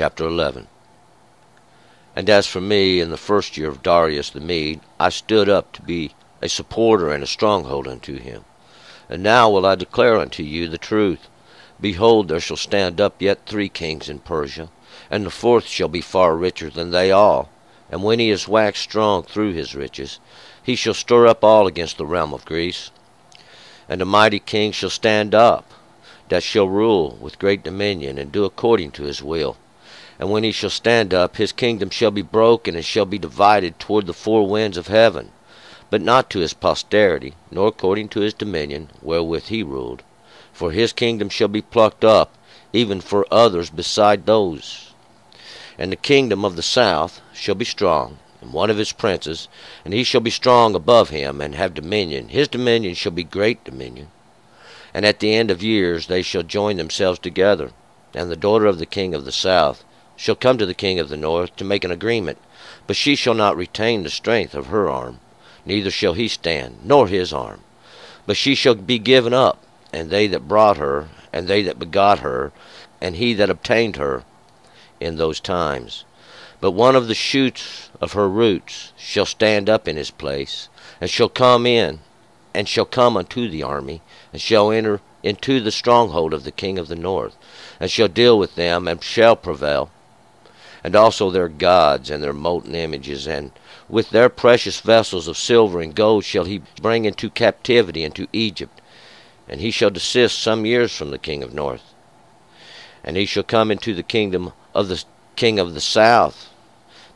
Chapter 11. And as for me, in the first year of Darius the Mede, I stood up to be a supporter and a stronghold unto him. And now will I declare unto you the truth. Behold, there shall stand up yet 3 kings in Persia, and the 4th shall be far richer than they all. And when he is waxed strong through his riches, he shall stir up all against the realm of Greece. And a mighty king shall stand up, that shall rule with great dominion, and do according to his will. And when he shall stand up, his kingdom shall be broken, and shall be divided toward the 4 winds of heaven, but not to his posterity, nor according to his dominion, wherewith he ruled. For his kingdom shall be plucked up, even for others beside those. And the kingdom of the south shall be strong, and one of his princes, and he shall be strong above him, and have dominion. His dominion shall be great dominion. And at the end of years they shall join themselves together, and the daughter of the king of the south shall come to the king of the north to make an agreement, but she shall not retain the strength of her arm, neither shall he stand, nor his arm. But she shall be given up, and they that brought her, and they that begot her, and he that obtained her in those times. But one of the shoots of her roots shall stand up in his place, and shall come in, and shall come unto the army, and shall enter into the stronghold of the king of the north, and shall deal with them, and shall prevail, and also their gods and their molten images, and with their precious vessels of silver and gold shall he bring into captivity into Egypt. And he shall desist some years from the king of north, and he shall come into the kingdom of the king of the south,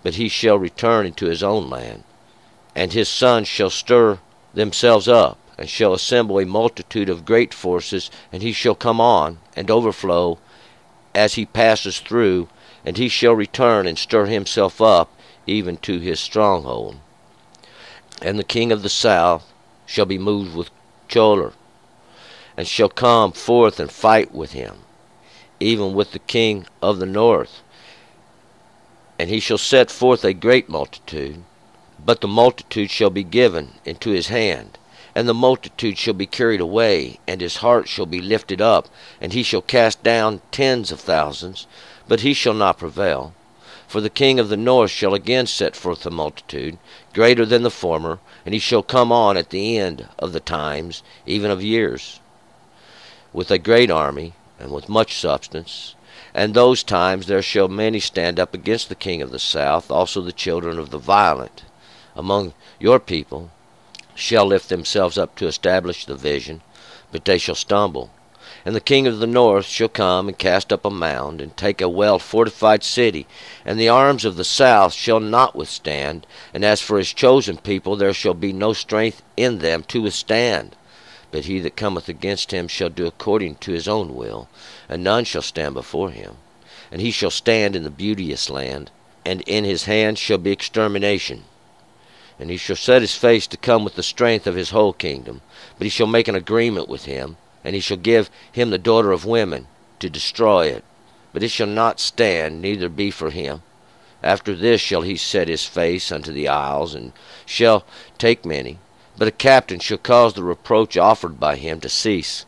but he shall return into his own land. And his sons shall stir themselves up, and shall assemble a multitude of great forces, and he shall come on, and overflow, as he passes through, and he shall return and stir himself up, even to his stronghold. And the king of the south shall be moved with choler, and shall come forth and fight with him, even with the king of the north. And he shall set forth a great multitude, but the multitude shall be given into his hand, and the multitude shall be carried away, and his heart shall be lifted up, and he shall cast down tens of thousands, but he shall not prevail. For the king of the north shall again set forth a multitude, greater than the former, and he shall come on at the end of the times, even of years, with a great army, and with much substance. And those times there shall many stand up against the king of the south, also the children of the violent among your people shall lift themselves up to establish the vision, but they shall stumble. And the king of the north shall come and cast up a mound, and take a well-fortified city, and the arms of the south shall not withstand, and as for his chosen people, there shall be no strength in them to withstand. But he that cometh against him shall do according to his own will, and none shall stand before him. And he shall stand in the beauteous land, and in his hand shall be extermination. And he shall set his face to come with the strength of his whole kingdom, but he shall make an agreement with him, and he shall give him the daughter of women to destroy it, but it shall not stand, neither be for him. After this shall he set his face unto the isles, and shall take many, but a captain shall cause the reproach offered by him to cease.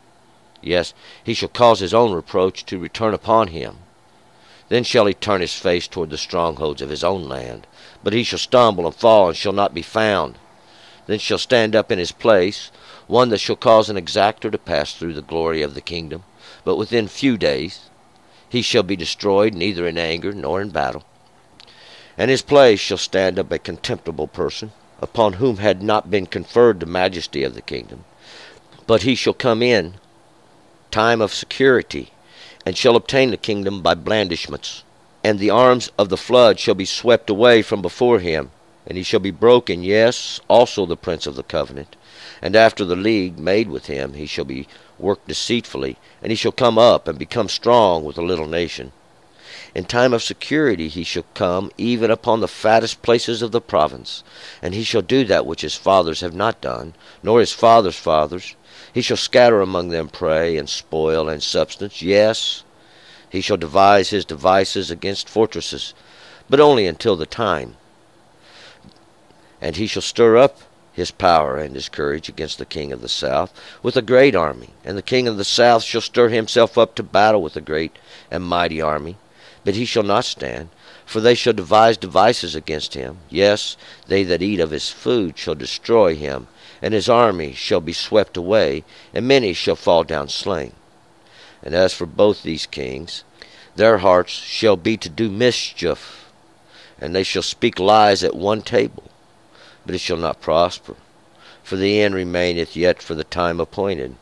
Yes, he shall cause his own reproach to return upon him. Then shall he turn his face toward the strongholds of his own land, but he shall stumble and fall, and shall not be found. Then shall stand up in his place one that shall cause an exactor to pass through the glory of the kingdom, but within few days he shall be destroyed, neither in anger nor in battle. And his place shall stand up a contemptible person, upon whom had not been conferred the majesty of the kingdom, but he shall come in time of security, and shall obtain the kingdom by blandishments. And the arms of the flood shall be swept away from before him, and he shall be broken, yes, also the prince of the covenant. And after the league made with him, he shall be worked deceitfully, and he shall come up and become strong with a little nation. In time of security he shall come, even upon the fattest places of the province, and he shall do that which his fathers have not done, nor his fathers' fathers. He shall scatter among them prey, and spoil, and substance, yes, he shall devise his devices against fortresses, but only until the time. And he shall stir up his power and his courage against the king of the south with a great army, and the king of the south shall stir himself up to battle with a great and mighty army. but he shall not stand, for they shall devise devices against him. Yes, they that eat of his food shall destroy him, and his army shall be swept away, and many shall fall down slain. And as for both these kings, their hearts shall be to do mischief, and they shall speak lies at one table, but it shall not prosper. For the end remaineth yet for the time appointed.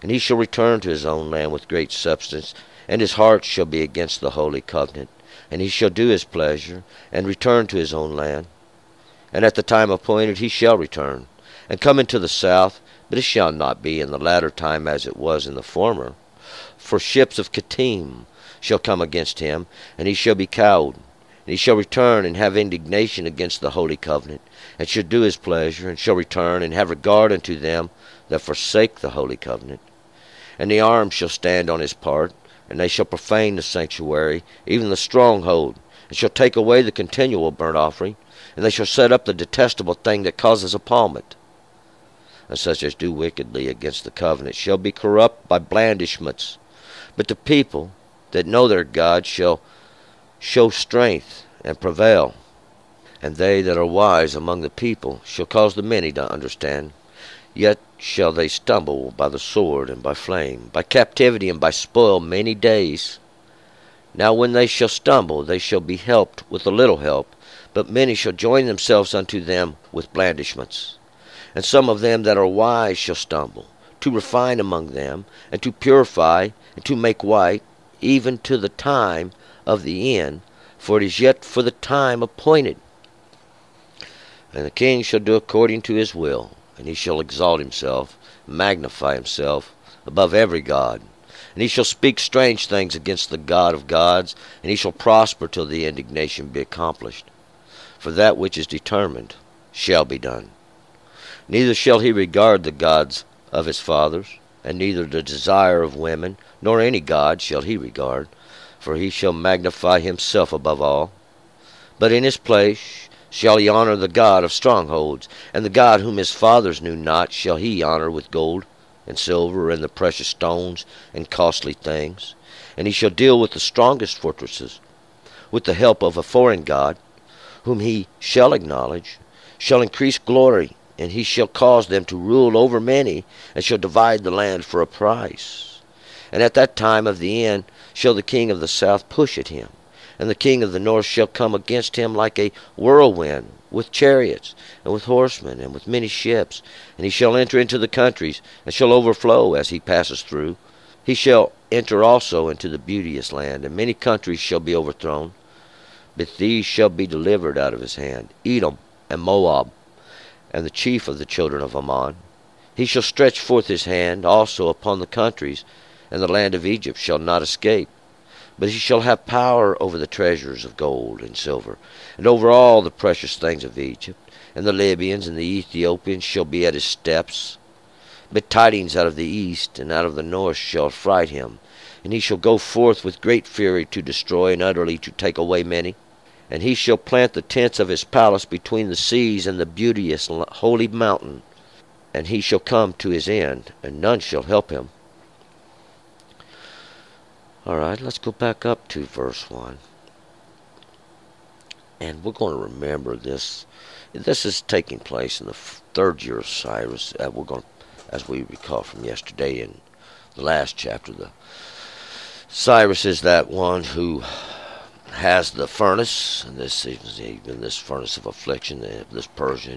And he shall return to his own land with great substance, and his heart shall be against the holy covenant, and he shall do his pleasure, and return to his own land. And at the time appointed he shall return, and come into the south, but it shall not be in the latter time as it was in the former. For ships of Kittim shall come against him, and he shall be cowed. And he shall return and have indignation against the holy covenant, and shall do his pleasure, and shall return and have regard unto them that forsake the holy covenant. And the arm shall stand on his part, and they shall profane the sanctuary, even the stronghold, and shall take away the continual burnt offering, and they shall set up the detestable thing that causes appalment. And such as do wickedly against the covenant shall be corrupt by blandishments. But the people that know their God shall show strength and prevail, and they that are wise among the people shall cause the many to understand. Yet shall they stumble by the sword and by flame, by captivity and by spoil many days. Now when they shall stumble, they shall be helped with a little help, but many shall join themselves unto them with blandishments. And some of them that are wise shall stumble, to refine among them, and to purify, and to make white, even to the time of the end, for it is yet for the time appointed. And the king shall do according to his will, and he shall exalt himself, magnify himself above every god. And he shall speak strange things against the God of gods, and he shall prosper till the indignation be accomplished. For that which is determined shall be done. Neither shall he regard the gods of his fathers, and neither the desire of women, nor any god shall he regard, for he shall magnify himself above all. But in his place shall he honor the God of strongholds, and the God whom his fathers knew not shall he honor with gold and silver and the precious stones and costly things. And he shall deal with the strongest fortresses, with the help of a foreign god, whom he shall acknowledge, shall increase glory, and he shall cause them to rule over many, and shall divide the land for a price. And at that time of the end shall the king of the south push at him, and the king of the north shall come against him like a whirlwind, with chariots, and with horsemen, and with many ships. And he shall enter into the countries, and shall overflow as he passes through. He shall enter also into the beauteous land, and many countries shall be overthrown. But these shall be delivered out of his hand, Edom and Moab, and the chief of the children of Ammon. He shall stretch forth his hand also upon the countries, and the land of Egypt shall not escape. But he shall have power over the treasures of gold and silver, and over all the precious things of Egypt. And the Libyans and the Ethiopians shall be at his steps. But tidings out of the east and out of the north shall affright him, and he shall go forth with great fury to destroy and utterly to take away many. And he shall plant the tents of his palace between the seas and the beauteous holy mountain, and he shall come to his end, and none shall help him. All right, let's go back up to verse 1. And we're going to remember this. This is taking place in the third year of Cyrus. We're going, as we recall from yesterday in the last chapter, the Cyrus is that one who has the furnace, and this is even this furnace of affliction, this Persia,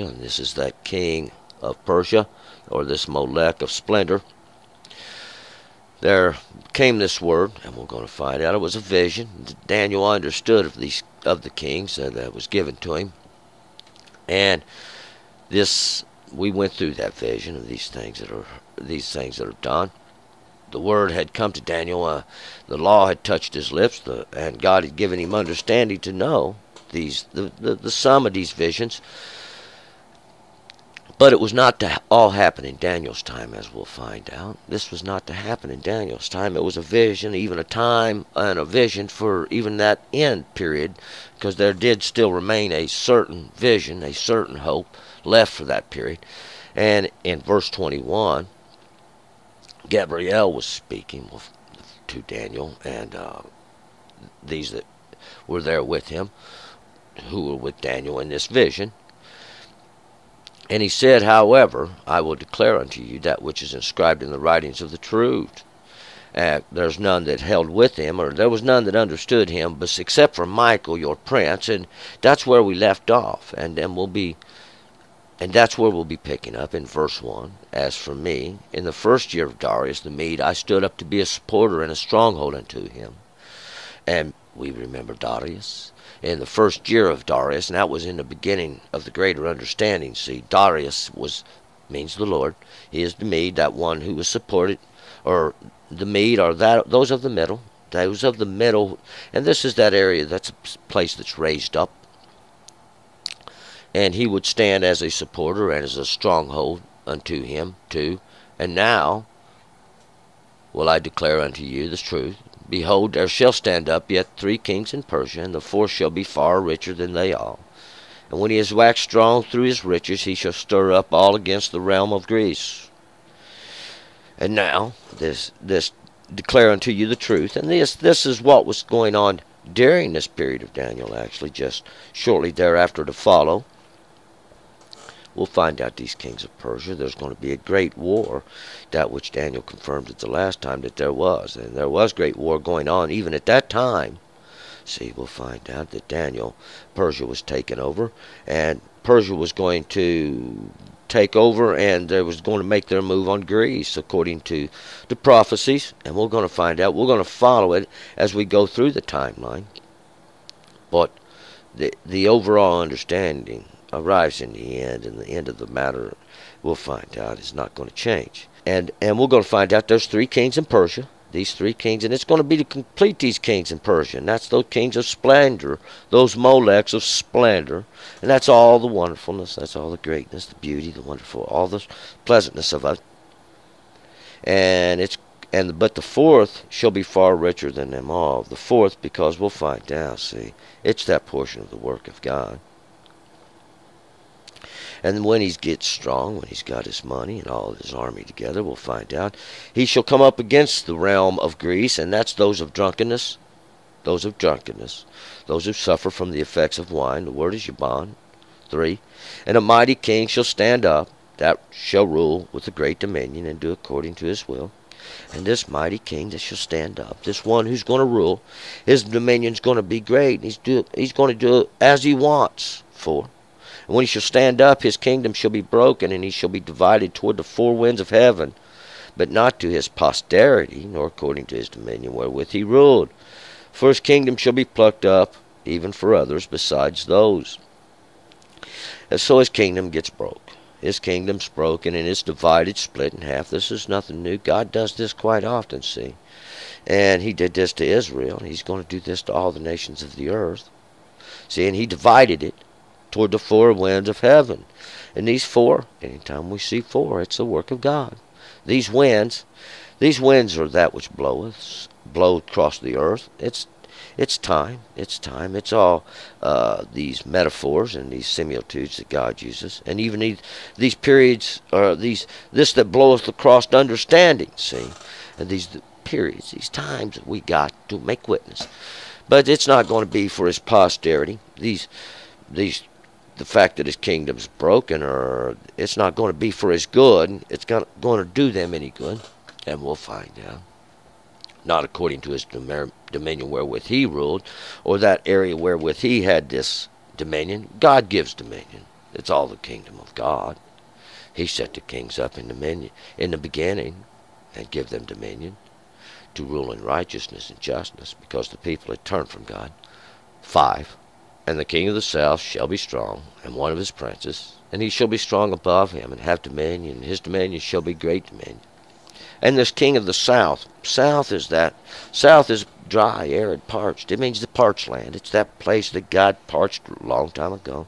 and this is that king of Persia, or this Molech of splendor. There came this word, and we're going to find out it was a vision. Daniel understood of the kings that was given to him, and this we went through that vision of these things that are done. The word had come to Daniel. The law had touched his lips, and God had given him understanding to know the sum of these visions. But it was not to all happen in Daniel's time, as we'll find out. This was not to happen in Daniel's time. It was a vision, even a time and a vision for even that end period, because there did still remain a certain vision, a certain hope left for that period. And in verse 21, Gabriel was speaking. Well, to Daniel and these that were there with him, who were with Daniel in this vision. And he said, however, I will declare unto you that which is inscribed in the writings of the truth. There's none that held with him, or there was none that understood him, but except for Michael, your prince. And that's where we left off. And then that's where we'll be picking up in verse 1. As for me, in the first year of Darius the Mede, I stood up to be a supporter and a stronghold unto him. And we remember Darius. In the first year of Darius, and that was in the beginning of the greater understanding. See, Darius means the Lord. He is the Mede, that one who was supported, or the Mede are those of the middle. Those of the middle, and this is that area, that's a place that's raised up. And he would stand as a supporter and as a stronghold unto him too. And now will I declare unto you the truth. Behold, there shall stand up yet 3 kings in Persia, and the 4th shall be far richer than they all. And when he is waxed strong through his riches, he shall stir up all against the realm of Greece. And now, this declare unto you the truth. And this is what was going on during this period of Daniel, actually, just shortly thereafter to follow. We'll find out these kings of Persia. There's going to be a great war, that which Daniel confirmed at the last time that there was. And there was great war going on even at that time. See, we'll find out that Persia was taken over. And Persia was going to take over, and they was going to make their move on Greece according to the prophecies. And we're going to find out. We're going to follow it as we go through the timeline. But the overall understanding arrives in the end, and the end of the matter, we'll find out, is not going to change. And we're going to find out there's 3 kings in Persia, these 3 kings, and it's going to be to complete these kings in Persia, and that's those kings of splendor, those Molechs of splendor, and that's all the wonderfulness, that's all the greatness, the beauty, the wonderful, all the pleasantness of it. But the 4th shall be far richer than them all. The 4th, because we'll find out, see, it's that portion of the work of God. And when he gets strong, when he's got his money and all his army together, we'll find out, he shall come up against the realm of Greece, and that's those of drunkenness, those who suffer from the effects of wine. The word is Yaban. 3. And a mighty king shall stand up, that shall rule with a great dominion, and do according to his will. And this mighty king that shall stand up, this one who's going to rule, his dominion's going to be great, and he's going to do as he wants. 4. And when he shall stand up, his kingdom shall be broken, and he shall be divided toward the 4 winds of heaven, but not to his posterity, nor according to his dominion wherewith he ruled. For his kingdom shall be plucked up, even for others besides those. And so his kingdom gets broke. His kingdom's broken, and it's divided, split in half. This is nothing new. God does this quite often, see. And he did this to Israel, and he's going to do this to all the nations of the earth. See, and he divided it toward the 4 winds of heaven. And these 4, anytime we see 4, it's the work of God. These winds are that which blow across the earth. It's time. It's all these metaphors and these similitudes that God uses, and even these periods are this that bloweth across understanding. See, and these periods, these times that we got to make witness, but it's not going to be for his posterity. The fact that his kingdom's broken, or it's not going to be for his good, it's not going to do them any good, and we'll find out. Not according to his dominion wherewith he ruled, or that area wherewith he had this dominion. God gives dominion. It's all the kingdom of God. He set the kings up in the beginning, and give them dominion to rule in righteousness and justness, because the people had turned from God. 5. And the king of the south shall be strong, and one of his princes, and he shall be strong above him, and have dominion, and his dominion shall be great dominion. And this king of the south is dry, arid, parched. It means the parched land. It's that place that God parched a long time ago.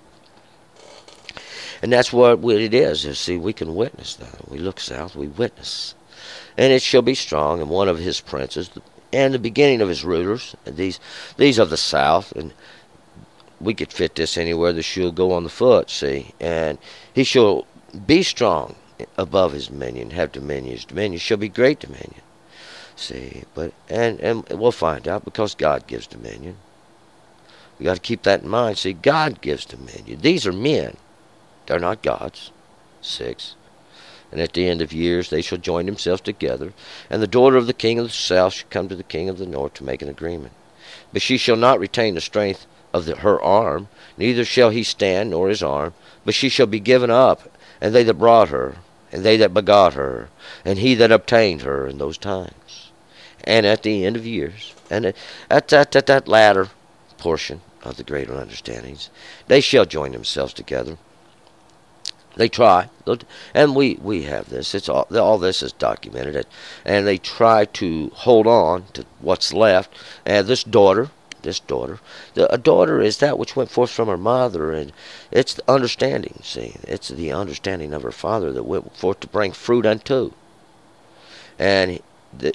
And that's what it is. You see, we can witness that. We look south, we witness. And it shall be strong, and one of his princes, and the beginning of his rulers, and these of the south, and we could fit this anywhere the shoe will go on the foot, see. And he shall be strong above his dominion, have dominion. His dominion shall be great dominion. See, but and we'll find out, because God gives dominion. We got to keep that in mind. See, God gives dominion. These are men. They're not gods. 6. And at the end of years they shall join themselves together, and the daughter of the king of the south shall come to the king of the north to make an agreement. But she shall not retain the strength of her arm, neither shall he stand nor his arm, but she shall be given up, and they that brought her, and they that begot her, and he that obtained her in those times. And at the end of years, and at that latter portion of the greater understandings, they shall join themselves together. They try, and we have this. It's all this is documented, and they try to hold on to what's left. And a daughter is that which went forth from her mother, and it's the understanding. See, it's the understanding of her father that went forth to bring fruit unto. And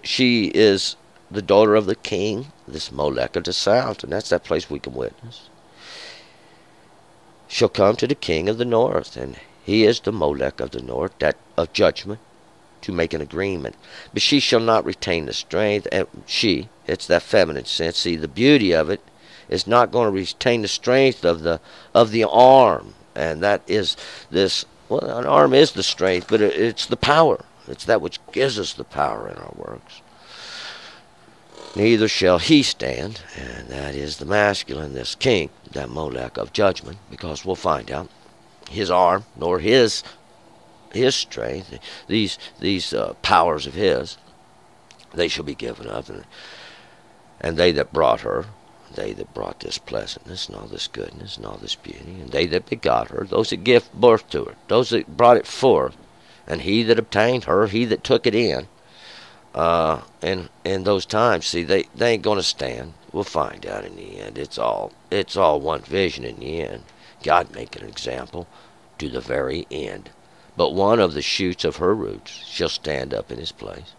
she is the daughter of the king, this Molech of the south, and that's that place we can witness. She'll come to the king of the north, and he is the Molech of the north, that of judgment, to make an agreement. But she shall not retain the strength. And she, it's that feminine sense. See, the beauty of it is not going to retain the strength of the arm. And that is this, well, an arm is the strength, but it's the power. It's that which gives us the power in our works. Neither shall he stand, and that is the masculine, this king, that Molech of judgment, because we'll find out. His arm, nor his strength, these powers of his, they shall be given up, and they that brought her, they that brought this pleasantness and all this goodness and all this beauty, and they that begot her, those that give birth to her, those that brought it forth, and he that obtained her, he that took it in, and in those times, see, they ain't gonna stand. We'll find out in the end. It's all one vision in the end. God make an example to the very end. But one of the shoots of her roots shall stand up in his place,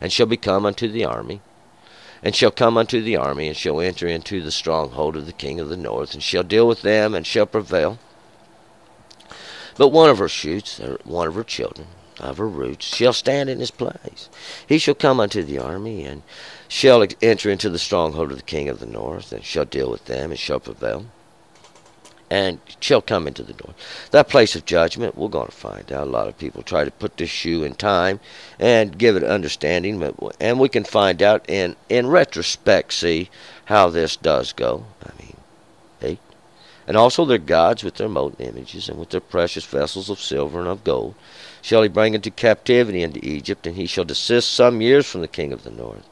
and shall become unto the army, and shall come unto the army, and shall enter into the stronghold of the king of the north, and shall deal with them, and shall prevail. But one of her shoots, or one of her children, of her roots, shall stand in his place. He shall come unto the army, and shall enter into the stronghold of the king of the north, and shall deal with them, and shall prevail. And she'll come into the north. That place of judgment, we're going to find out. A lot of people try to put this shoe in time and give it understanding. And we can find out in retrospect, see, how this does go. I mean, 8. And also their gods with their molten images and with their precious vessels of silver and of gold shall he bring into captivity into Egypt, and he shall desist some years from the king of the north.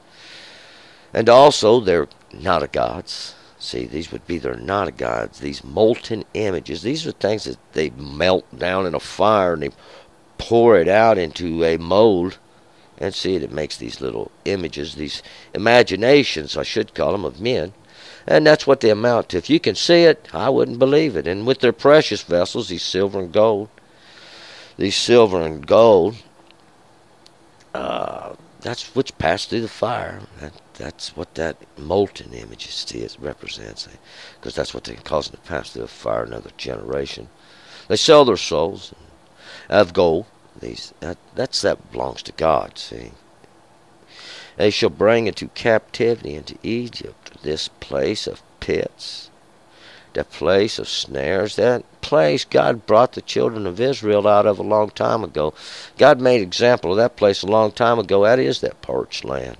And also their not-a-gods. See, these would be their not-a-gods, these molten images. These are things that they melt down in a fire, and they pour it out into a mold. And see, it makes these little images, these imaginations, I should call them, of men. And that's what they amount to. If you can see it, I wouldn't believe it. And with their precious vessels, these silver and gold, that's which passed through the fire. That's what that molten image is, represents, because that's what they cause them to pass through the fire another generation. They sell their souls of gold. These that belongs to God. See, they shall bring into captivity into Egypt, this place of pits, that place of snares, that place God brought the children of Israel out of a long time ago. God made an example of that place a long time ago. That is that parched land.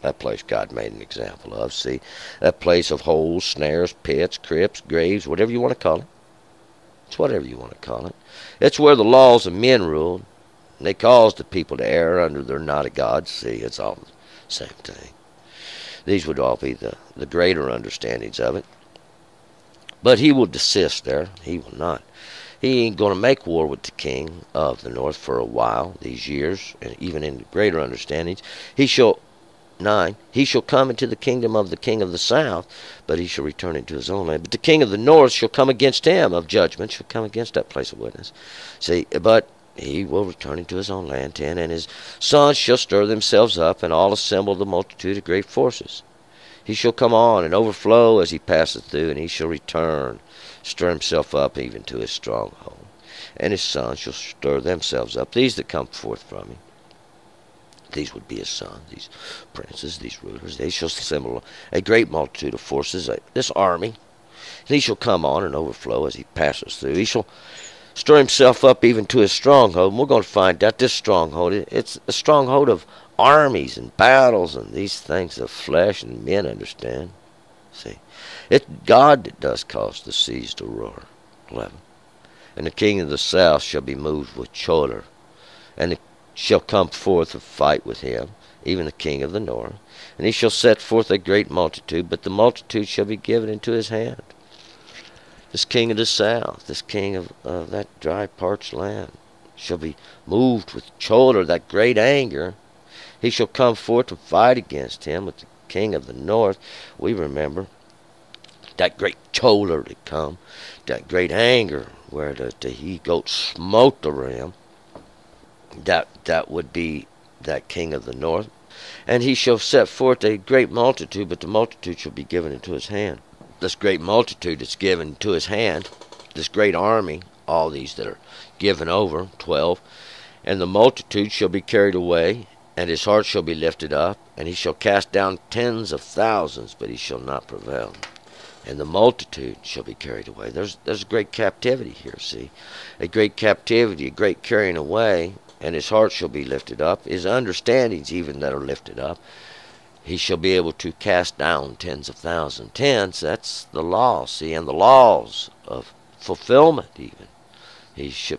That place God made an example of, see. That place of holes, snares, pits, crypts, graves, whatever you want to call it. It's whatever you want to call it. It's where the laws of men ruled. And they caused the people to err under their not a God. See, it's all the same thing. These would all be the greater understandings of it. But he will desist there. He will not. He ain't going to make war with the king of the north for a while, these years, and even in the greater understandings. He shall... 9. He shall come into the kingdom of the king of the south, but he shall return into his own land. But the king of the north shall come against him of judgment, shall come against that place of witness. See, but he will return into his own land. 10. And his sons shall stir themselves up, and all assemble the multitude of great forces. He shall come on and overflow as he passeth through, and he shall return, stir himself up even to his stronghold. And his sons shall stir themselves up, these that come forth from him. These would be his sons, these princes, these rulers. They shall assemble a great multitude of forces, this army. And he shall come on and overflow as he passes through. He shall stir himself up even to his stronghold. And we're going to find out this stronghold. It's a stronghold of armies and battles and these things of flesh and men understand. See, it's God that does cause the seas to roar. 11. And the king of the south shall be moved with choler, and it shall come forth to fight with him, even the king of the north. And he shall set forth a great multitude, but the multitude shall be given into his hand. This king of the south, this king of that dry parched land, shall be moved with choler, that great anger. He shall come forth to fight against him with the king of the north. We remember that great choler to come, that great anger where the he goat smote the ram. That would be that king of the north. And he shall set forth a great multitude, but the multitude shall be given into his hand. This great multitude that's given to his hand, this great army, all these that are given over, 12, and the multitude shall be carried away, and his heart shall be lifted up, and he shall cast down tens of thousands, but he shall not prevail. And the multitude shall be carried away. There's a great captivity here, see. A great captivity, a great carrying away, and his heart shall be lifted up. His understandings even that are lifted up. He shall be able to cast down tens of thousands. Tens, that's the law, see, and the laws of fulfillment even.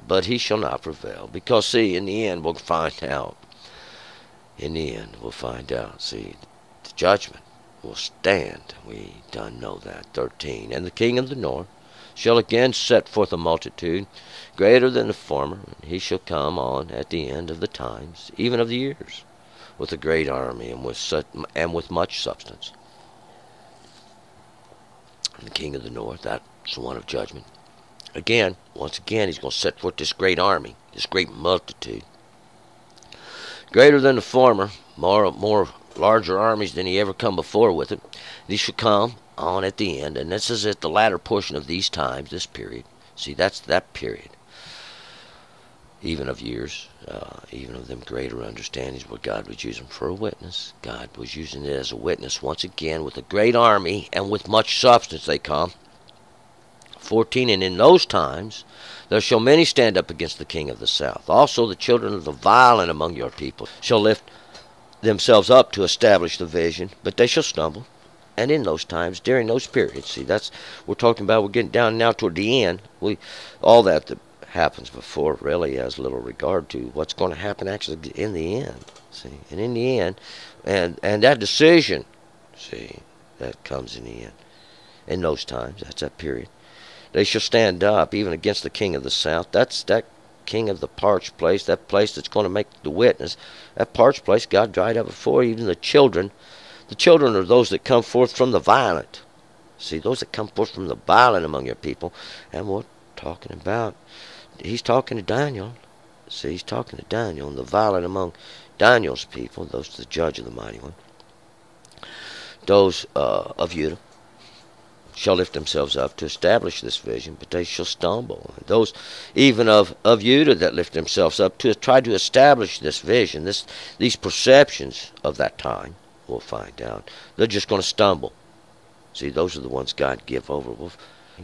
But he shall not prevail. Because, see, in the end we'll find out. In the end, we'll find out. See, the judgment will stand. We done know that. 13. And the king of the north shall again set forth a multitude greater than the former, and he shall come on at the end of the times, even of the years, with a great army and with much substance. And the king of the north, that's the one of judgment. Again, once again, he's going to set forth this great army, this great multitude. Greater than the former, more larger armies than he ever come before with it. These shall come on at the end, and this is at the latter portion of these times, this period. See, that's that period, even of years, even of them greater understandings where God was using for a witness. God was using it as a witness once again with a great army and with much substance they come. 14, and in those times there shall many stand up against the king of the south. Also the children of the violent among your people shall lift themselves up to establish the vision, but they shall stumble. And in those times, during those periods, see, that's we're talking about. We're getting down now toward the end. All that happens before really has little regard to what's going to happen actually in the end. See, and in the end, and that decision, see, that comes in the end. In those times, that's that period. They shall stand up, even against the king of the south. That's that king of the parched place, that place that's going to make the witness. That parched place God dried up before, even the children. The children are those that come forth from the violent. See, those that come forth from the violent among your people. And we're talking about, he's talking to Daniel. See, he's talking to Daniel, and the violent among Daniel's people, those the judge of the mighty one. Those of Judah shall lift themselves up to establish this vision, but they shall stumble. And those even of Judah that lift themselves up to try to establish this vision, these perceptions of that time, we'll find out, they're just going to stumble. See, those are the ones God give over.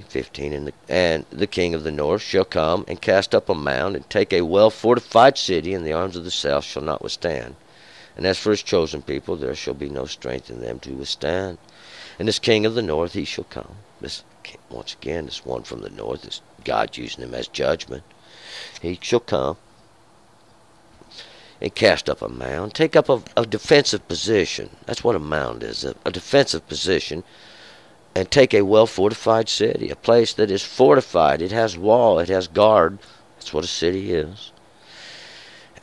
15, and the king of the north shall come and cast up a mound and take a well-fortified city, and the arms of the south shall not withstand. And as for his chosen people, there shall be no strength in them to withstand. And this king of the north, he shall come. This, once again, this one from the north is God using him as judgment. He shall come and cast up a mound, take up a defensive position. That's what a mound is, a defensive position, and take a well-fortified city, a place that is fortified. It has wall, it has guard. That's what a city is.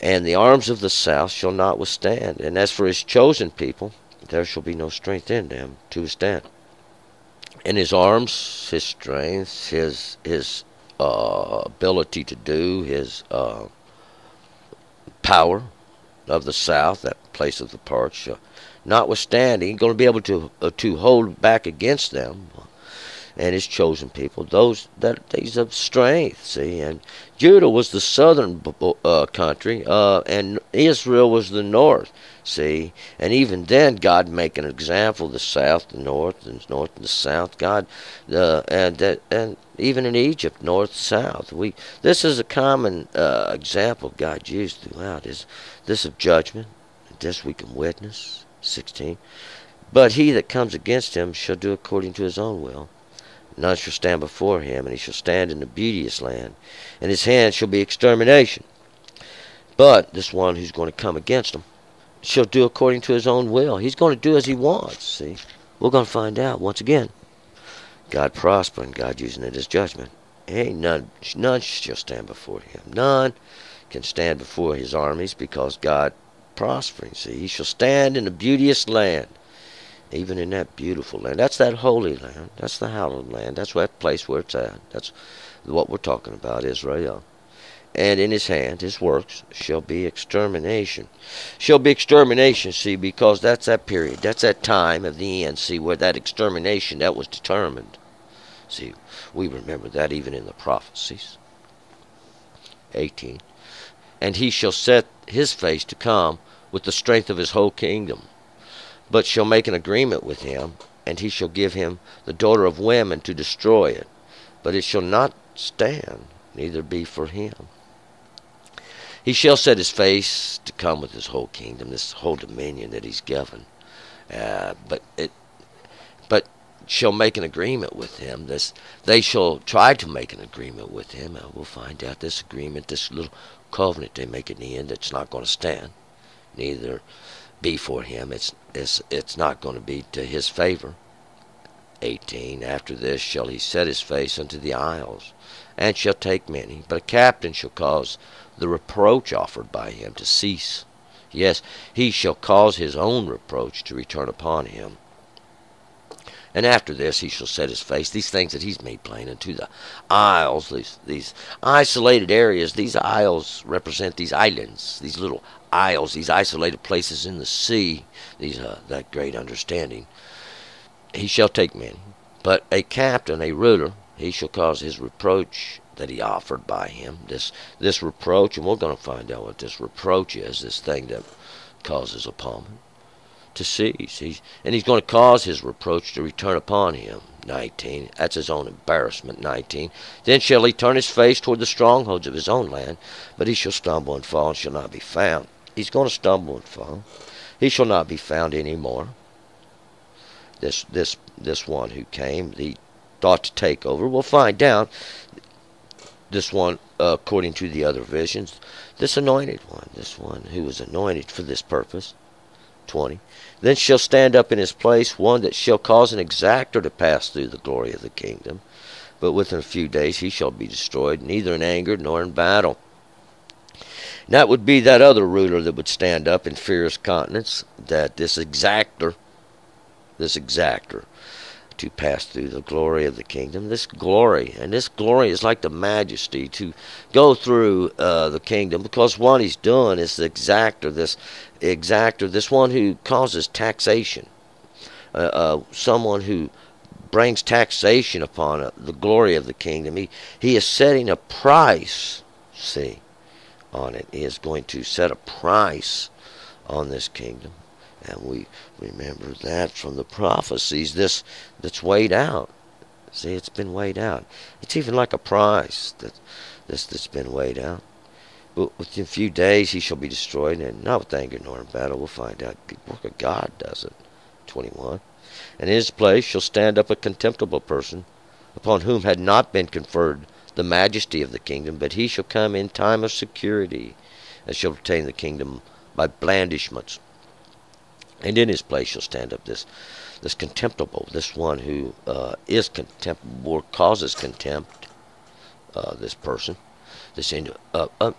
And the arms of the south shall not withstand. And as for his chosen people, there shall be no strength in them to withstand. And his arms, his strength, his ability to do, his power of the south, that place of the parched, notwithstanding, going to be able to hold back against them. and his chosen people. Those that these of strength, see. And Judah was the southern country, and Israel was the north, see. And even then, God make an example: the south, the north, and north and the south. God, and even in Egypt, north, south. This is a common example God used throughout. Is this of judgment? This we can witness. 16. But he that comes against him shall do according to his own will. None shall stand before him, and he shall stand in the beauteous land, and his hand shall be extermination. But this one who's going to come against him shall do according to his own will. He's going to do as he wants, see. We're going to find out once again. God prospering, God using it as judgment. Ain't none shall stand before him. None can stand before his armies because God prospering, see. He shall stand in the beauteous land. Even in that beautiful land. That's that holy land. That's the hallowed land. That's that place where it's at. That's what we're talking about, Israel. And in his hand, his works, shall be extermination. Shall be extermination, see, because that's that period. That's that time of the end, see, where that extermination, that was determined. See, we remember that even in the prophecies. 18. And he shall set his face to come with the strength of his whole kingdom, but shall make an agreement with him, and he shall give him the daughter of women to destroy it. But it shall not stand, neither be for him. He shall set his face to come with his whole kingdom, this whole dominion that he's given. But shall make an agreement with him. They shall try to make an agreement with him. We'll find out this agreement, this little covenant they make in the end, that's not going to stand, neither be for him. It's not going to be to his favor. 18. After this shall he set his face unto the isles, and shall take many, but a captain shall cause the reproach offered by him to cease. Yes, he shall cause his own reproach to return upon him. And after this he shall set his face, these things that he's made plain, unto the isles, these isolated areas. These isles represent these islands, these little isles, these isolated places in the sea, these that great understanding. He shall take men, but a captain, a ruler, he shall cause his reproach that he offered by him, this reproach, and we're going to find out what this reproach is, this thing that causes upon him, to cease. He's going to cause his reproach to return upon him. 19. That's his own embarrassment. 19. Then shall he turn his face toward the strongholds of his own land, but he shall stumble and fall, and shall not be found. He's going to stumble and fall. He shall not be found any more. This one who came, he thought to take over. We'll find out. This one, according to the other visions, this anointed one, this one who was anointed for this purpose. 20. Then shall stand up in his place one that shall cause an exactor to pass through the glory of the kingdom. But within a few days he shall be destroyed, neither in anger nor in battle. And that would be that other ruler that would stand up in fierce countenance, that this exactor, to pass through the glory of the kingdom. This glory is like the majesty to go through the kingdom, because what he's doing is the exactor, this one who causes taxation, someone who brings taxation upon the glory of the kingdom. He is setting a price, see, on it. He is going to set a price on this kingdom. And we remember that from the prophecies, this that's weighed out. See, it's been weighed out. It's even like a price that's been weighed out. But within a few days he shall be destroyed, and not with anger nor in battle. We'll find out. The work of God does it. 21. And in his place shall stand up a contemptible person, upon whom had not been conferred the majesty of the kingdom, but he shall come in time of security, and shall obtain the kingdom by blandishments. And in his place shall stand up this contemptible, this one who is contemptible, or causes contempt, this person, an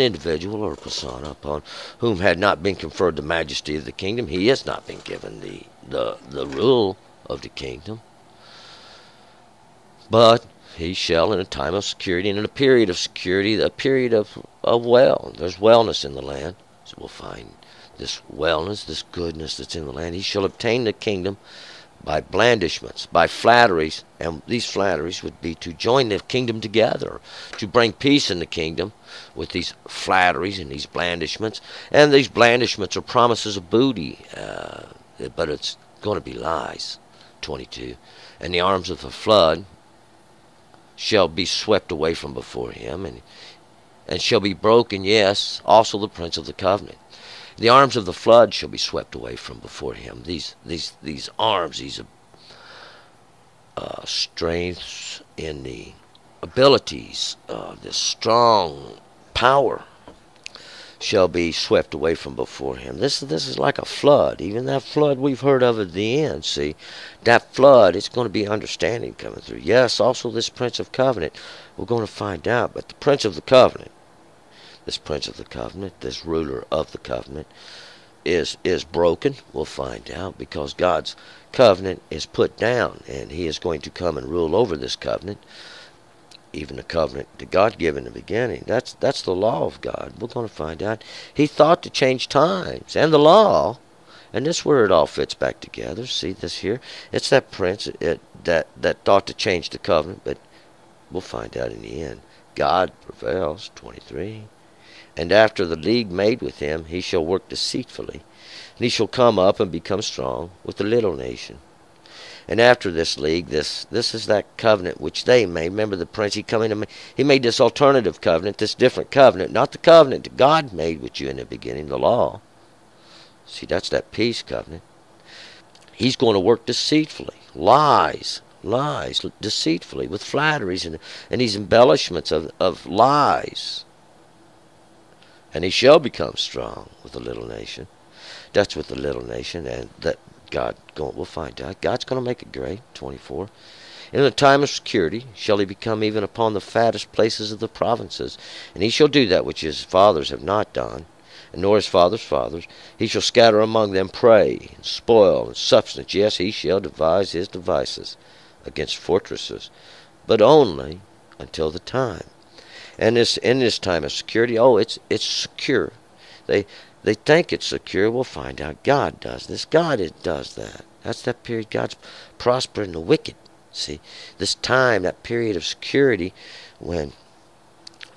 individual or a persona upon whom had not been conferred the majesty of the kingdom. He has not been given the rule of the kingdom. But he shall, in a time of security, and in a period of security, a period of well. There's wellness in the land, so we'll find this wellness, this goodness that's in the land. He shall obtain the kingdom by blandishments, by flatteries, and these flatteries would be to join the kingdom together, to bring peace in the kingdom with these flatteries and these blandishments. And these blandishments are promises of booty, but it's going to be lies. 22, and the arms of the flood shall be swept away from before him, and shall be broken, yes, also the prince of the covenant. The arms of the flood shall be swept away from before him. These arms, these strengths in the abilities, this strong power shall be swept away from before him. This is like a flood. Even that flood we've heard of at the end, see. That flood, it's going to be understanding coming through. Yes, also this Prince of Covenant, we're going to find out. But the Prince of the Covenant, this Prince of the Covenant, this ruler of the covenant, is broken. We'll find out, because God's covenant is put down, and he is going to come and rule over this covenant. Even the covenant that God gave in the beginning. That's the law of God. We're going to find out. He thought to change times and the law. And this word all fits back together. See this here? It's that prince that thought to change the covenant. But we'll find out in the end. God prevails. 23. And after the league made with him, he shall work deceitfully. And he shall come up and become strong with the little nation. And after this league, this is that covenant which they made. Remember the prince, he made this alternative covenant, this different covenant, not the covenant that God made with you in the beginning, the law. See, that's that peace covenant. He's going to work deceitfully, lies, deceitfully, with flatteries and these embellishments of lies. And he shall become strong with the little nation. That's with the little nation, and that God, we'll find out. God's going to make it great. 24. In the time of security shall he become even upon the fattest places of the provinces. And he shall do that which his fathers have not done, and nor his fathers' fathers. He shall scatter among them prey, and spoil, and substance. Yes, he shall devise his devices against fortresses, but only until the time. And in this time of security, it's secure. They think it's secure. We'll find out. God does this. God does that. That's that period. God's prospering the wicked. See, this time, that period of security, when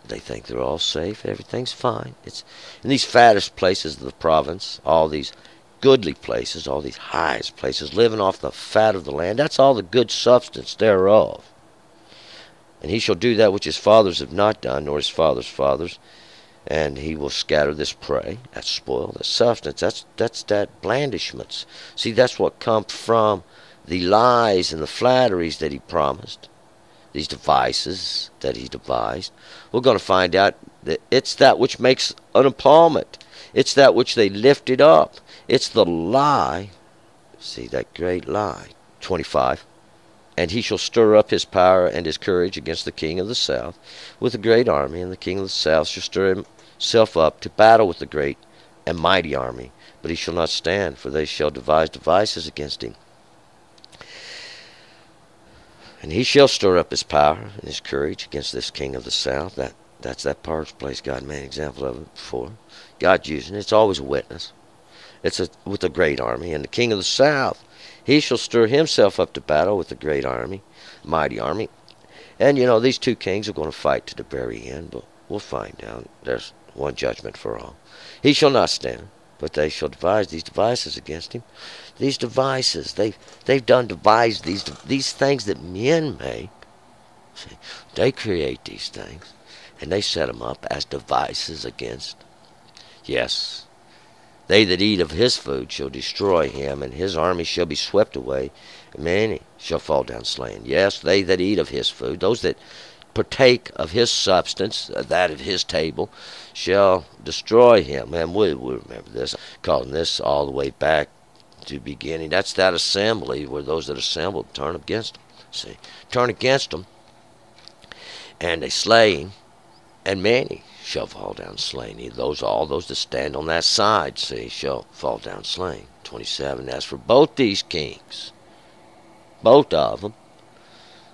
they think they're all safe, everything's fine. It's in these fattest places of the province, all these goodly places, all these highest places, living off the fat of the land. That's all the good substance thereof. And he shall do that which his fathers have not done, nor his fathers' fathers. And he will scatter this prey, that spoil, that substance. That's that blandishments. See, that's what come from the lies and the flatteries that he promised, these devices that he devised. We're going to find out that it's that which makes an appalment. It's that which they lifted up. It's the lie. See, that great lie. 25. And he shall stir up his power and his courage against the king of the south with a great army, and the king of the south shall stir himself up to battle with the great and mighty army. But he shall not stand, for they shall devise devices against him. And he shall stir up his power and his courage against this king of the south. That's that park's place. God made an example of it before. God's using it. It's always a witness. It's with a great army. And the king of the south, he shall stir himself up to battle with a great army, mighty army. And, you know, these two kings are going to fight to the very end, but we'll find out. There's one judgment for all. He shall not stand, but they shall devise these devices against him. These devices, they've done devised these things that men make. See, they create these things, and they set them up as devices against. Yes. They that eat of his food shall destroy him, and his army shall be swept away, and many shall fall down slain. Yes, they that eat of his food, those that partake of his substance, that of his table, shall destroy him. And we remember this, calling this all the way back to the beginning. That's that assembly where those that assembled turn against him. See, turn against him, and they slay him, and many shall fall down slain. All those that stand on that side, see, shall fall down slain. 27. As for both these kings, both of them,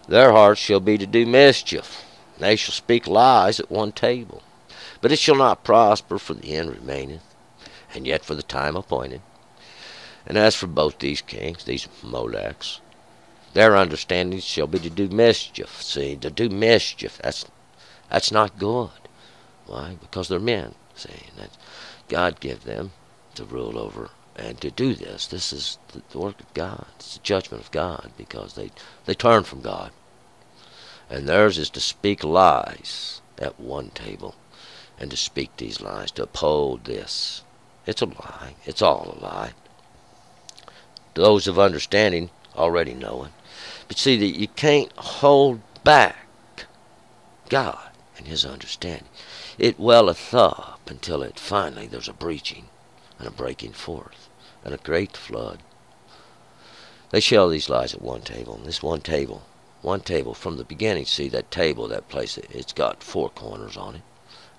their hearts shall be to do mischief. They shall speak lies at one table. But it shall not prosper, for the end remaineth, and yet for the time appointed. And as for both these kings, these Molechs, their understanding shall be to do mischief. See, to do mischief, that's not good. Why? Because they're men. See, and God gave them to rule over and to do this. This is the work of God. It's the judgment of God because they turn from God. And theirs is to speak lies at one table and to speak these lies, to uphold this. It's a lie. It's all a lie. Those of understanding already know it. But see, that you can't hold back God and his understanding. It welleth up until it finally there's a breaching and a breaking forth and a great flood. They shall these lies at one table, and this one table from the beginning. See, that table, that place, it's got four corners on it.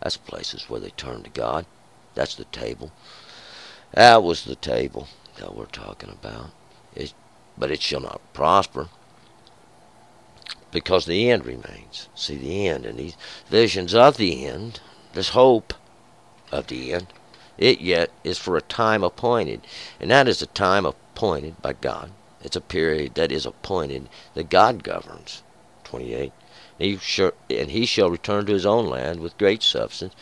That's places where they turn to God. That's the table. That was the table that we're talking about. But it shall not prosper, because the end remains. See, the end, and these visions of the end, this hope of the end, it yet is for a time appointed. And that is a time appointed by God. It's a period that is appointed that God governs. 28. And he shall return to his own land with great substance,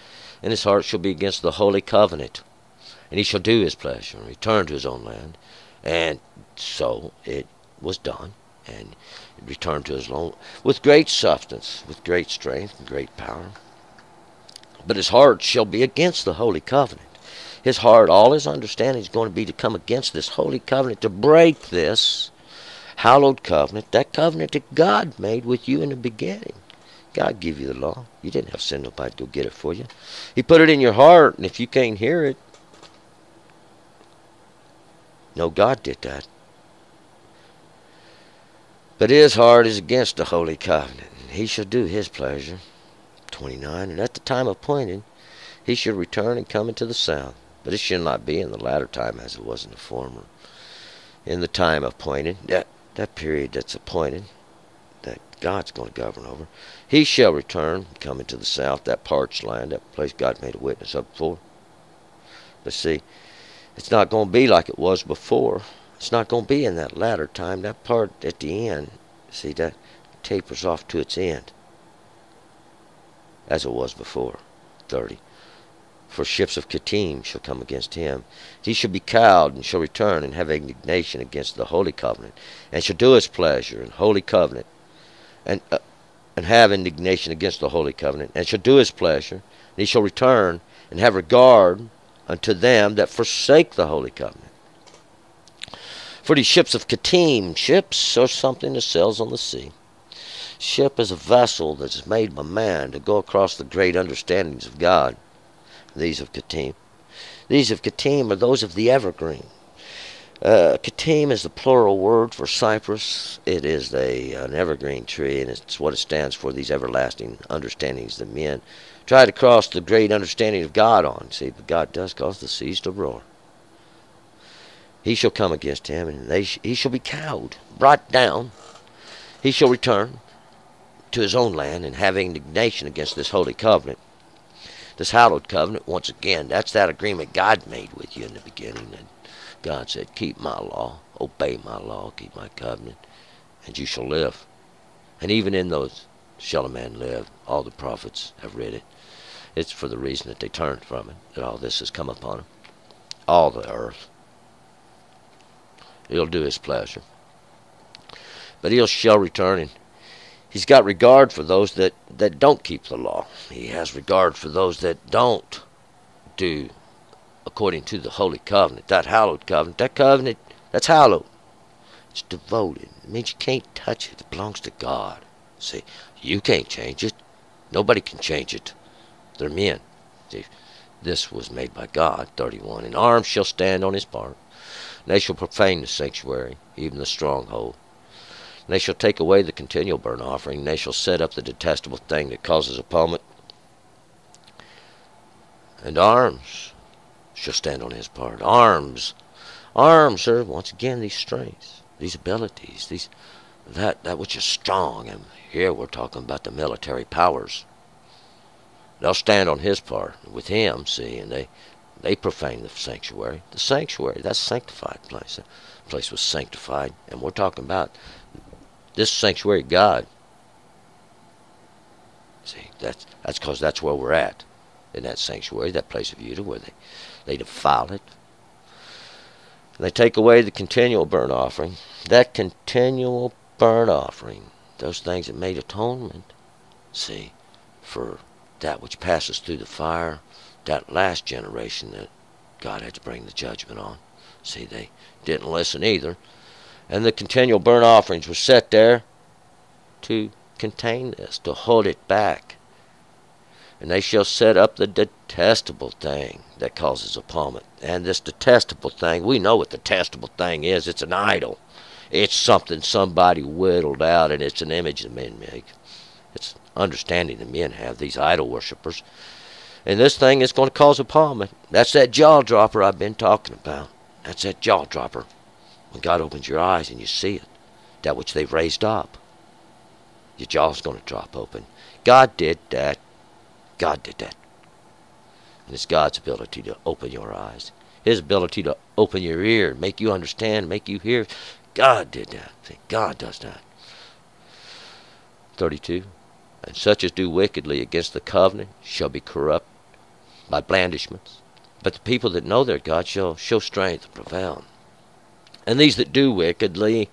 and his heart shall be against the holy covenant. And he shall do his pleasure, and return to his own land. And so it was done. And returned to his own with great substance, with great strength, and great power. But his heart shall be against the holy covenant. His heart, all his understanding is going to be to come against this holy covenant, to break this hallowed covenant, that covenant that God made with you in the beginning. God gave you the law. You didn't have to send nobody to go get it for you. He put it in your heart, and if you can't hear it, no, God did that. But his heart is against the holy covenant, and he shall do his pleasure. 29. And at the time appointed, he shall return and come into the south. But it shall not be in the latter time as it was in the former. In the time appointed, that period that's appointed, that God's going to govern over, he shall return and come into the south, that parched land, that place God made a witness of before. But see, it's not going to be like it was before. It's not going to be in that latter time. That part at the end, see, that tapers off to its end, as it was before. 30. For ships of Kittim shall come against him. He shall be cowed, and shall return, and have indignation against the holy covenant, and shall do his pleasure in holy covenant, and have indignation against the holy covenant, and shall do his pleasure, and he shall return, and have regard unto them that forsake the holy covenant. For these ships of Kittim, ships are something that sails on the sea. Ship is a vessel that is made by man to go across the great understandings of God. These of Kittim. These of Kittim are those of the evergreen. Kittim is the plural word for cypress. It is an evergreen tree, and it's what it stands for, these everlasting understandings that men try to cross the great understanding of God on. See, but God does cause the seas to roar. He shall come against him, and he shall be cowed, brought down. He shall return to his own land and have indignation against this holy covenant. This hallowed covenant, once again, that's that agreement God made with you in the beginning. And God said, keep my law, obey my law, keep my covenant, and you shall live. And even in those shall a man live. All the prophets have read it. It's for the reason that they turned from it, that all this has come upon them. All the earth. He'll do his pleasure. But he shall return, and he's got regard for those that don't keep the law. He has regard for those that don't do according to the holy covenant, that hallowed covenant. That covenant, that's hallowed. It's devoted. It means you can't touch it. It belongs to God. See, you can't change it. Nobody can change it. They're men. See, this was made by God. 31. And arms shall stand on his part. They shall profane the sanctuary, even the stronghold. And they shall take away the continual burnt offering. And they shall set up the detestable thing that causes atonement. And arms shall stand on his part. Arms. Arms are, once again, these strengths, these abilities, these that which is strong. And here we're talking about the military powers. They'll stand on his part with him, see, and they They profaned the sanctuary. The sanctuary, that's a sanctified place. The place was sanctified, and we're talking about this sanctuary of God. See, that's because that's where we're at, in that sanctuary, that place of Judah, where they defile it. And they take away the continual burnt offering. That continual burnt offering, those things that made atonement, see, for that which passes through the fire, that last generation that God had to bring the judgment on. See, they didn't listen either. And the continual burnt offerings were set there to contain this, to hold it back. And they shall set up the detestable thing that causes appalling. And this detestable thing, we know what the detestable thing is. It's an idol. It's something somebody whittled out, and it's an image that men make. It's understanding that men have, these idol worshippers. And this thing is going to cause appalling. That's that jaw dropper I've been talking about. That's that jaw dropper. When God opens your eyes and you see it, that which they've raised up, your jaw's going to drop open. God did that. God did that. And it's God's ability to open your eyes. His ability to open your ear, make you understand, make you hear. God did that. See, God does that. 32. And such as do wickedly against the covenant shall be corrupt by blandishments. But the people that know their God shall show strength and prevail. And these that do wickedly,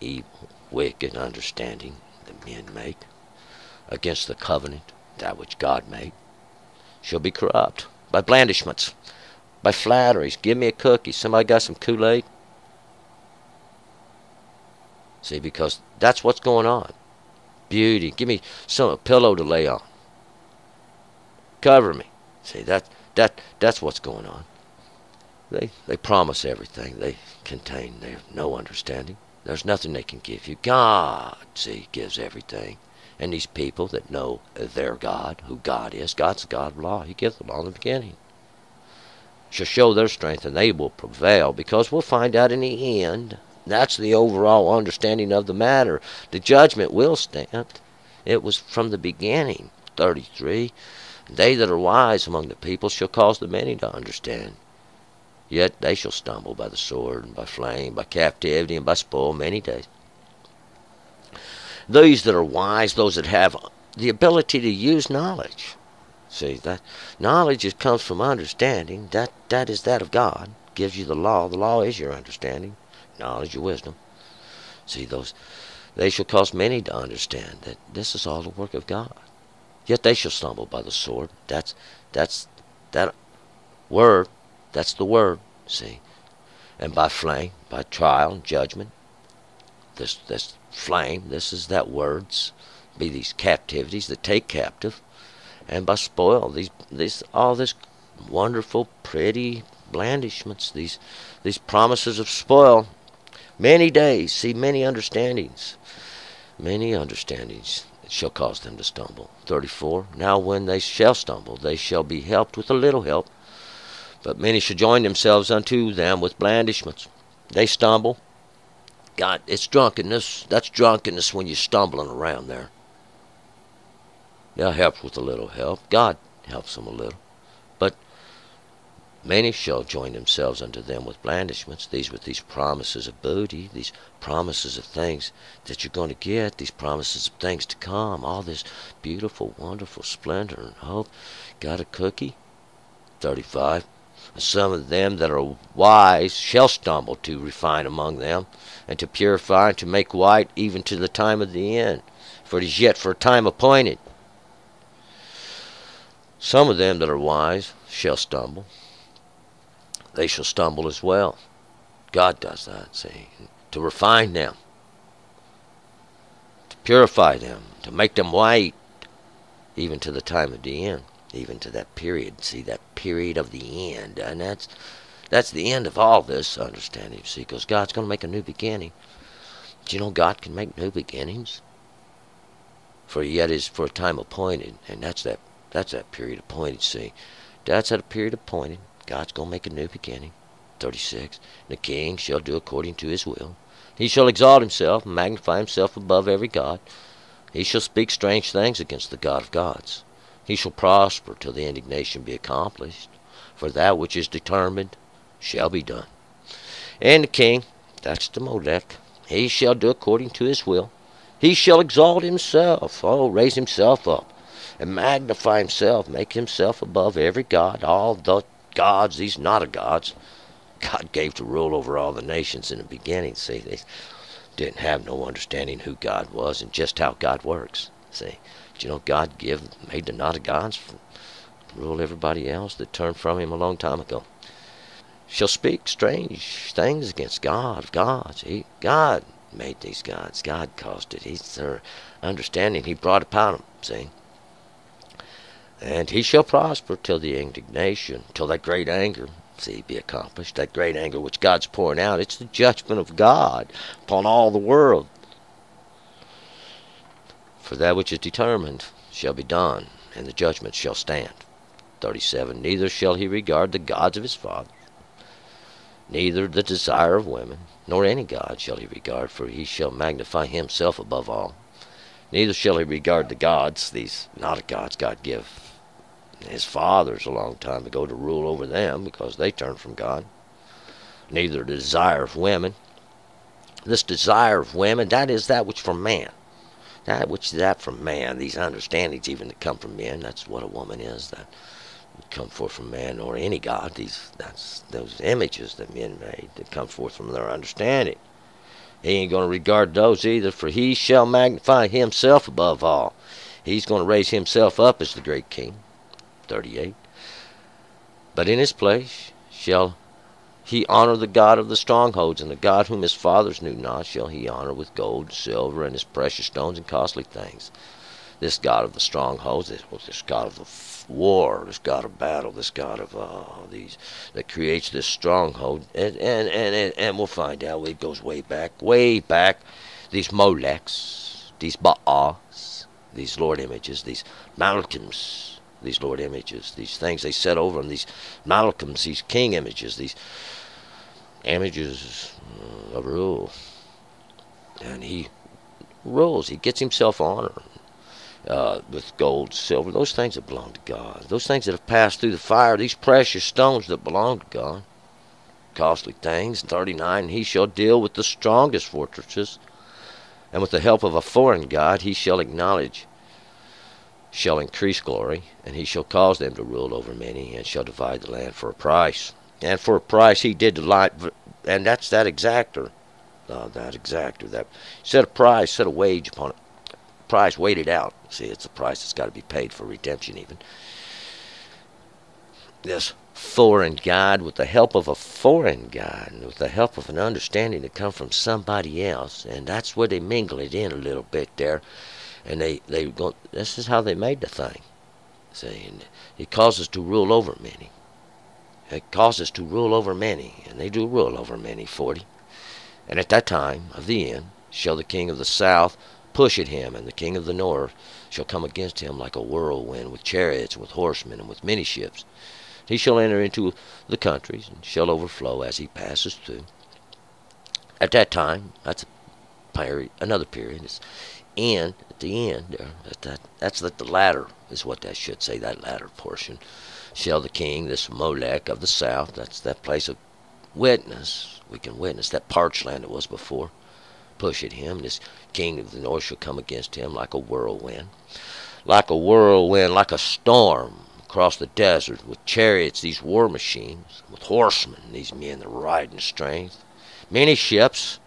evil, wicked understanding that men make against the covenant, that which God made, shall be corrupt by blandishments, by flatteries. Give me a cookie. Somebody got some Kool-Aid? See, because that's what's going on. Beauty. Give me a pillow to lay on. Cover me. See, that's what's going on. They promise everything. They contain. They have no understanding. There's nothing they can give you. God, see, gives everything. And these people that know their God, who God is, God's the God of law. He gives the law in the beginning. Shall show their strength, and they will prevail, because we'll find out in the end. That's the overall understanding of the matter. The judgment will stand. It was from the beginning. 33. They that are wise among the people shall cause the many to understand. Yet they shall stumble by the sword, and by flame, by captivity, and by spoil many days. These that are wise, those that have the ability to use knowledge. See, that knowledge comes from understanding. That is that of God. Gives you the law. The law is your understanding. Knowledge, your wisdom. See, those, they shall cause many to understand that this is all the work of God. Yet they shall stumble by the sword. That's that word. That's the word. See, and by flame, by trial and judgment. This flame, this is that words, be these captivities that take captive, and by spoil, these all this wonderful, pretty blandishments, these promises of spoil, many days, see, many understandings shall cause them to stumble. 34. Now when they shall stumble, they shall be helped with a little help, but many shall join themselves unto them with blandishments. They stumble. God, it's drunkenness. That's drunkenness when you're stumbling around there. They'll help with a little help. God helps them a little. But many shall join themselves unto them with blandishments. These with these promises of booty, these promises of things that you're going to get, these promises of things to come, all this beautiful, wonderful splendor and hope. Got a cookie? 35. Some of them that are wise shall stumble to refine among them, and to purify, and to make white, even to the time of the end. For it is yet for a time appointed. Some of them that are wise shall stumble. They shall stumble as well. God does that, see, to refine them, to purify them, to make them white, even to the time of the end. Even to that period, see, that period of the end, and that's the end of all this understanding, see, because God's going to make a new beginning. Do you know God can make new beginnings? For yet is for a time appointed, and that's that period appointed, see. That's that period appointed. God's going to make a new beginning. 36. The king shall do according to his will. He shall exalt himself, and magnify himself above every god. He shall speak strange things against the God of gods. He shall prosper till the indignation be accomplished. for that which is determined shall be done. And the king, that's the Molech, he shall do according to his will. He shall exalt himself, raise himself up, and magnify himself, make himself above every god, all the gods, these not a gods. God gave to rule over all the nations in the beginning. See, they didn't have no understanding who God was and just how God works. See, did you know God made the not a gods rule everybody else that turned from him a long time ago? Shall speak strange things against God of gods. God made these gods. God caused it. He's their understanding. He brought upon them, see. And he shall prosper till the indignation, till that great anger, see, be accomplished. That great anger which God's pouring out, it's the judgment of God upon all the world. For that which is determined shall be done, and the judgment shall stand. 37, neither shall he regard the gods of his father, neither the desire of women, nor any god shall he regard, for he shall magnify himself above all. Neither shall he regard the gods, these not gods God gave his fathers a long time ago to rule over them, because they turned from God. Neither the desire of women. This desire of women, that is that which from man. That which is that from man, these understandings even that come from men, that's what a woman is, that come forth from man or any god. That's those images that men made that come forth from their understanding. He ain't going to regard those either, for he shall magnify himself above all. He's going to raise himself up as the great king. 38. But in his place shall he honor the God of the strongholds, and the God whom his fathers knew not shall he honor with gold, silver, and his precious stones and costly things. This God of the strongholds, this God of the war, this God of battle, this God of these that creates this stronghold, and we'll find out it goes way back. These Molechs, these Baals, these Lord images, these Malchims, these Lord images, these things they set over them, these Malchims, these king images, these images of rule, and he rules. He gets himself honor. With gold, silver, those things that belong to God. Those things that have passed through the fire, these precious stones that belong to God. Costly things. 39, he shall deal with the strongest fortresses, and with the help of a foreign god he shall acknowledge, shall increase glory, and he shall cause them to rule over many, and shall divide the land for a price. And for a price he did delight, and that's that exactor. That set a price, set a wage upon it. Price weighted out. See, it's a price that's got to be paid for redemption even. This foreign God, with the help of a foreign God, and with the help of an understanding that come from somebody else, and that's where they mingle it in a little bit there, and they go, this is how they made the thing. See, and it causes to rule over many. It causes to rule over many, and they do rule over many. 40. And at that time of the end shall the king of the south push at him, and the king of the north shall come against him like a whirlwind, with chariots, with horsemen, and with many ships. He shall enter into the countries, and shall overflow as he passes through. At that time, that's another period. It's end, at the end, that's the latter, is what that should say, that latter portion. Shall the king, this Molech of the south, that's that place of witness, we can witness, that parched land it was before, push at him. This king of the north shall come against him like a whirlwind. Like a whirlwind, like a storm across the desert, with chariots, these war machines, with horsemen, these men that ride in strength. Many ships,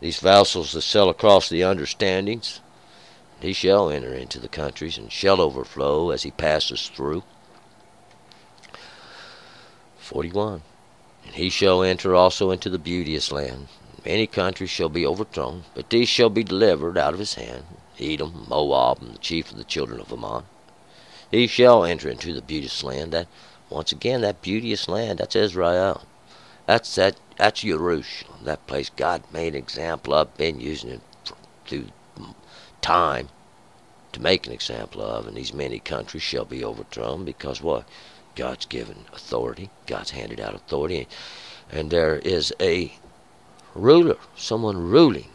these vessels that sail across the understandings. He shall enter into the countries, and shall overflow as he passes through. 41. And he shall enter also into the beauteous land. Many countries shall be overthrown, but these shall be delivered out of his hand, Edom, Moab, and the chief of the children of Ammon. He shall enter into the beauteous land. That, once again, that beauteous land, that's Israel. That's Jerusalem, that place God made an example of, been using it through time to make an example of, and these many countries shall be overthrown, because what? God's given authority. God's handed out authority, and there is a ruler, someone ruling,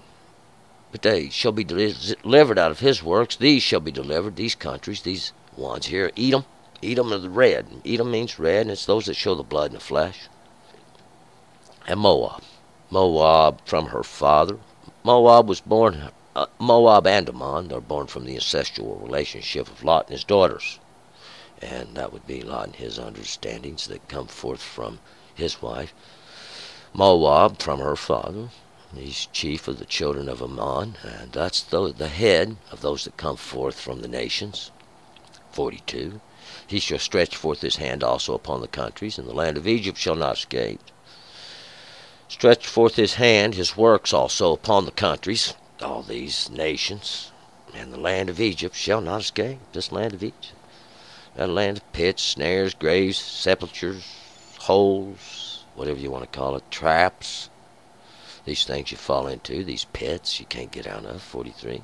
but they shall be delivered out of his works. These shall be delivered, these countries, these ones here, Edom, Edom are the red. Edom means red, and it's those that show the blood and the flesh. And Moab. Moab from her father. Moab was born, Moab and Ammon are born from the ancestral relationship of Lot and his daughters. And that would be Lot and his understandings that come forth from his wife. Moab from her father. He's chief of the children of Ammon, and that's the head of those that come forth from the nations. 42. He shall stretch forth his hand also upon the countries, and the land of Egypt shall not escape. Stretch forth his hand, his works also upon the countries, all these nations, and the land of Egypt shall not escape. This land of Egypt, that land of pits, snares, graves, sepulchres, holes, whatever you want to call it, traps. These things you fall into, these pits you can't get out of. 43.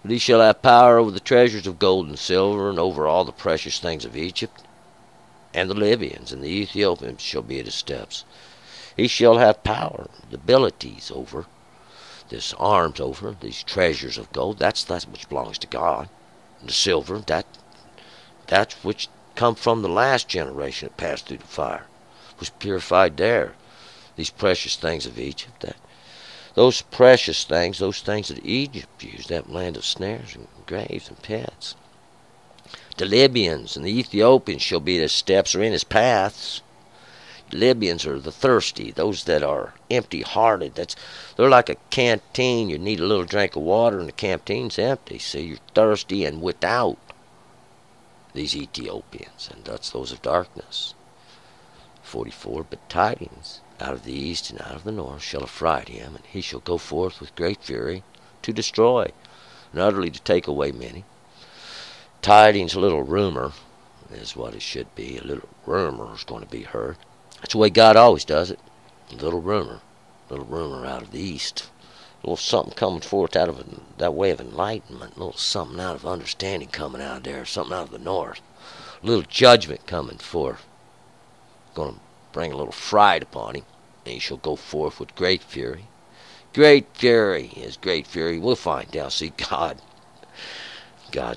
But he shall have power over the treasures of gold and silver, and over all the precious things of Egypt. And the Libyans and the Ethiopians shall be at his steps. He shall have power, the abilities over, this arms over, these treasures of gold. That's that which belongs to God. And the silver, that which come from the last generation that passed through the fire, was purified there. These precious things of Egypt, those precious things, those things that Egypt used, that land of snares and graves and pits. The Libyans and the Ethiopians shall be at his steps or in his paths. The Libyans are the thirsty, those that are empty-hearted. They're like a canteen. You need a little drink of water and the canteen's empty. So you're thirsty and without, these Ethiopians, and that's those of darkness. 44, but tidings out of the east and out of the north shall affright him, and he shall go forth with great fury to destroy, and utterly to take away many. Tidings, a little rumor, is what it should be. A little rumor is going to be heard. That's the way God always does it. A little rumor out of the east. A little something coming forth out of that way of enlightenment, a little something out of understanding coming out of there, something out of the north. A little judgment coming forth. Going to bring a little fright upon him. And he shall go forth with great fury. Great fury is great fury. We'll find out. See, God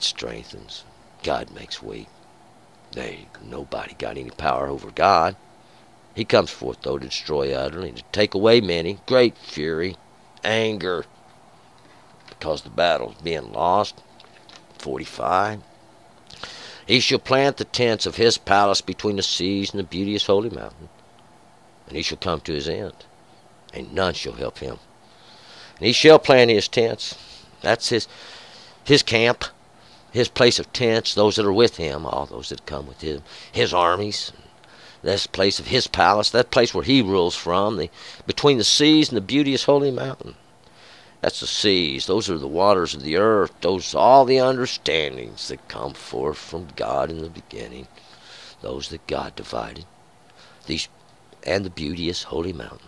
strengthens. God makes weak. Nobody got any power over God. He comes forth, though, to destroy utterly, to take away many. Great fury, anger, because the battle is being lost. 45. He shall plant the tents of his palace between the seas and the beauteous holy mountain. And he shall come to his end, and none shall help him. And he shall plant his tents. That's his camp, his place of tents, those that are with him, all those that come with him, his armies. That's the place of his palace, that place where he rules from, between the seas and the beauteous holy mountain. That's the seas. Those are the waters of the earth. Those are all the understandings that come forth from God in the beginning. Those that God divided. These and the beauteous holy mountain.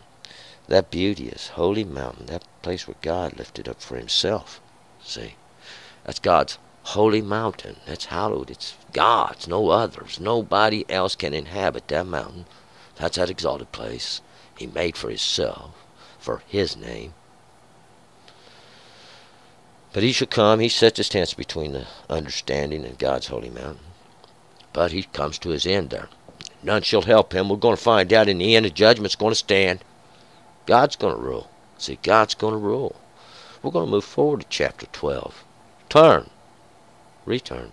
That beauteous holy mountain, that place where God lifted up for himself. See, that's God's holy mountain. That's hallowed. It's God's, no others. Nobody else can inhabit that mountain. That's that exalted place he made for himself, for his name. But he shall come, he sets his tents between the understanding and God's holy mountain. But he comes to his end there. None shall help him. We're going to find out in the end the judgment's going to stand. God's going to rule. See, God's going to rule. We're going to move forward to chapter 12. Return.